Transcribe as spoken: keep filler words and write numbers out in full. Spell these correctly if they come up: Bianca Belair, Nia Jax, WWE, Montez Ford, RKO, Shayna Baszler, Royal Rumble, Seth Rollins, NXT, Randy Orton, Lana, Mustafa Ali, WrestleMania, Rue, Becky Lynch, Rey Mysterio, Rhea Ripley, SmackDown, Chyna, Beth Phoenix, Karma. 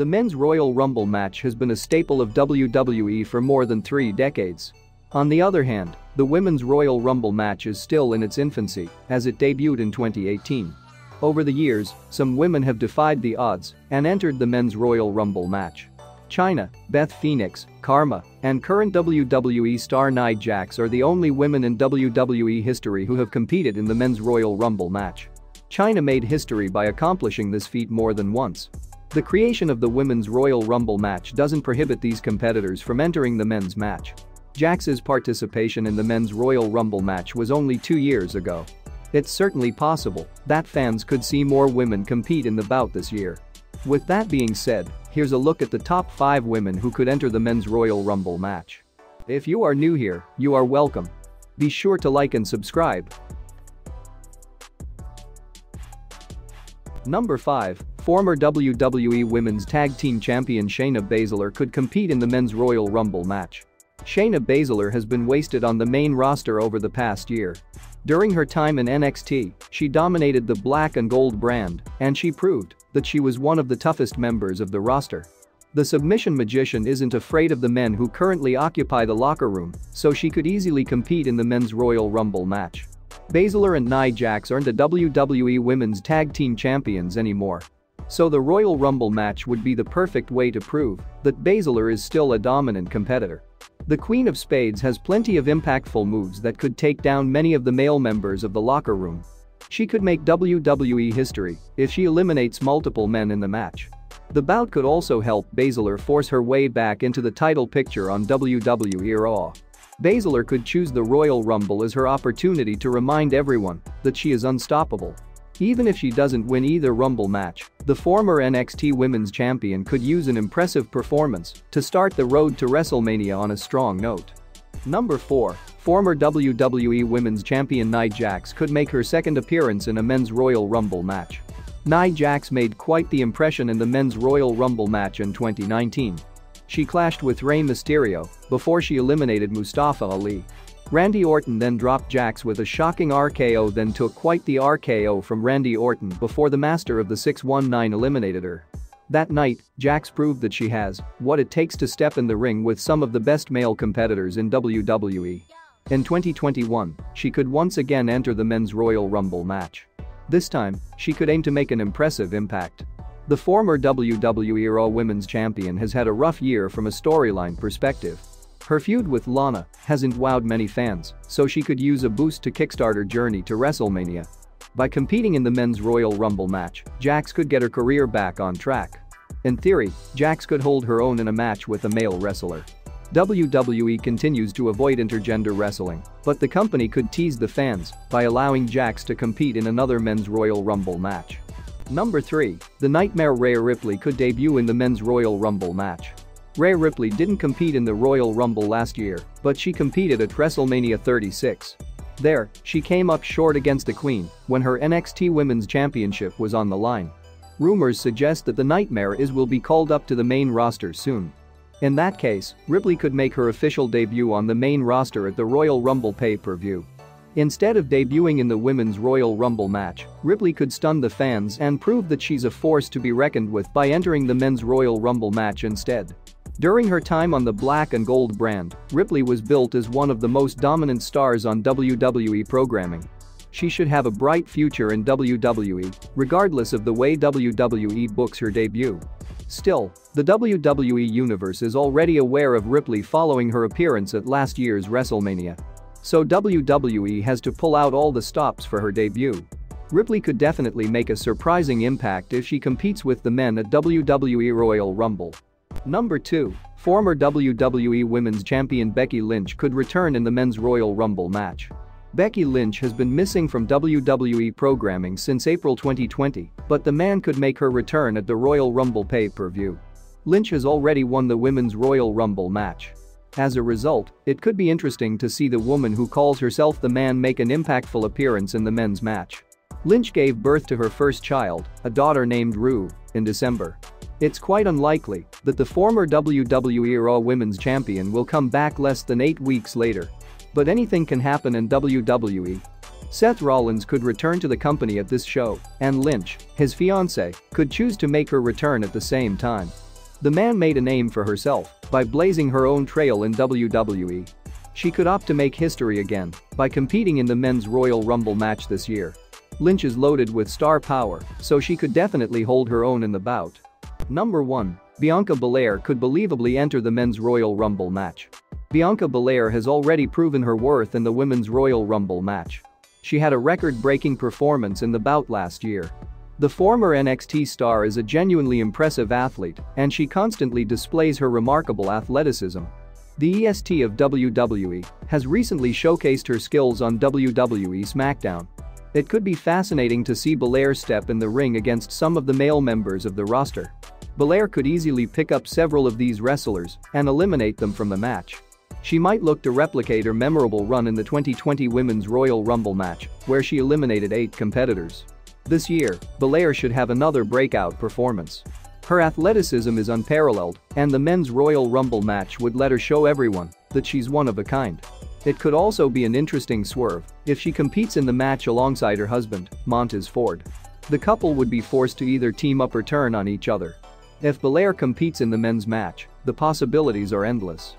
The men's Royal Rumble match has been a staple of W W E for more than three decades. On the other hand, the women's Royal Rumble match is still in its infancy, as it debuted in twenty eighteen. Over the years, some women have defied the odds and entered the men's Royal Rumble match. Chyna, Beth Phoenix, Karma, and current W W E star Nia Jax are the only women in W W E history who have competed in the men's Royal Rumble match. Chyna made history by accomplishing this feat more than once. The creation of the women's Royal Rumble match doesn't prohibit these competitors from entering the men's match. Jax's participation in the men's Royal Rumble match was only two years ago. It's certainly possible that fans could see more women compete in the bout this year. With that being said, here's a look at the top five women who could enter the men's Royal Rumble match. If you are new here, you are welcome. Be sure to like and subscribe. Number five, former W W E Women's Tag Team Champion Shayna Baszler could compete in the men's Royal Rumble match. Shayna Baszler has been wasted on the main roster over the past year. During her time in N X T, she dominated the black and gold brand, and she proved that she was one of the toughest members of the roster. The submission magician isn't afraid of the men who currently occupy the locker room, so she could easily compete in the men's Royal Rumble match. Baszler and Nia Jax aren't the W W E Women's Tag Team Champions anymore. So the Royal Rumble match would be the perfect way to prove that Baszler is still a dominant competitor. The Queen of Spades has plenty of impactful moves that could take down many of the male members of the locker room. She could make W W E history if she eliminates multiple men in the match. The bout could also help Baszler force her way back into the title picture on W W E Raw. Baszler could choose the Royal Rumble as her opportunity to remind everyone that she is unstoppable. Even if she doesn't win either Rumble match, the former N X T Women's Champion could use an impressive performance to start the road to WrestleMania on a strong note. Number four, former W W E Women's Champion Nia Jax could make her second appearance in a men's Royal Rumble match. Nia Jax made quite the impression in the men's Royal Rumble match in twenty nineteen. She clashed with Rey Mysterio before she eliminated Mustafa Ali. Randy Orton then dropped Jax with a shocking R K O, then took quite the R K O from Randy Orton before the master of the six one nine eliminated her. That night, Jax proved that she has what it takes to step in the ring with some of the best male competitors in W W E. In twenty twenty-one, she could once again enter the men's Royal Rumble match. This time, she could aim to make an impressive impact. The former W W E Raw Women's Champion has had a rough year from a storyline perspective. Her feud with Lana hasn't wowed many fans, so she could use a boost to kickstart her journey to WrestleMania. By competing in the men's Royal Rumble match, Jax could get her career back on track. In theory, Jax could hold her own in a match with a male wrestler. W W E continues to avoid intergender wrestling, but the company could tease the fans by allowing Jax to compete in another men's Royal Rumble match. Number three, the Nightmare Rhea Ripley could debut in the men's Royal Rumble match. Rhea Ripley didn't compete in the Royal Rumble last year, but she competed at WrestleMania thirty-six. There, she came up short against the Queen when her N X T Women's Championship was on the line. Rumors suggest that the Nightmare is will be called up to the main roster soon. In that case, Ripley could make her official debut on the main roster at the Royal Rumble pay-per-view. Instead of debuting in the women's Royal Rumble match, Ripley could stun the fans and prove that she's a force to be reckoned with by entering the men's Royal Rumble match instead. During her time on the black and gold brand, Ripley was built as one of the most dominant stars on W W E programming. She should have a bright future in W W E, regardless of the way W W E books her debut. Still, the W W E universe is already aware of Ripley following her appearance at last year's WrestleMania. So W W E has to pull out all the stops for her debut. Ripley could definitely make a surprising impact if she competes with the men at W W E Royal Rumble. Number two, former W W E Women's Champion Becky Lynch could return in the men's Royal Rumble match. Becky Lynch has been missing from W W E programming since April twenty twenty, but the man could make her return at the Royal Rumble pay-per-view. Lynch has already won the women's Royal Rumble match. As a result, it could be interesting to see the woman who calls herself the man make an impactful appearance in the men's match. Lynch gave birth to her first child, a daughter named Rue, in December. It's quite unlikely that the former W W E Raw Women's Champion will come back less than eight weeks later. But anything can happen in W W E. Seth Rollins could return to the company at this show, and Lynch, his fiancée, could choose to make her return at the same time. The man made a name for herself by blazing her own trail in W W E. She could opt to make history again by competing in the men's Royal Rumble match this year. Lynch is loaded with star power, so she could definitely hold her own in the bout. Number one. Bianca Belair could believably enter the men's Royal Rumble match. Bianca Belair has already proven her worth in the women's Royal Rumble match. She had a record-breaking performance in the bout last year. The former N X T star is a genuinely impressive athlete, and she constantly displays her remarkable athleticism. The E S T of W W E has recently showcased her skills on W W E SmackDown. It could be fascinating to see Belair step in the ring against some of the male members of the roster. Belair could easily pick up several of these wrestlers and eliminate them from the match. She might look to replicate her memorable run in the twenty twenty Women's Royal Rumble match, where she eliminated eight competitors. This year, Belair should have another breakout performance. Her athleticism is unparalleled, and the men's Royal Rumble match would let her show everyone that she's one of a kind. It could also be an interesting swerve if she competes in the match alongside her husband, Montez Ford. The couple would be forced to either team up or turn on each other. If Belair competes in the men's match, the possibilities are endless.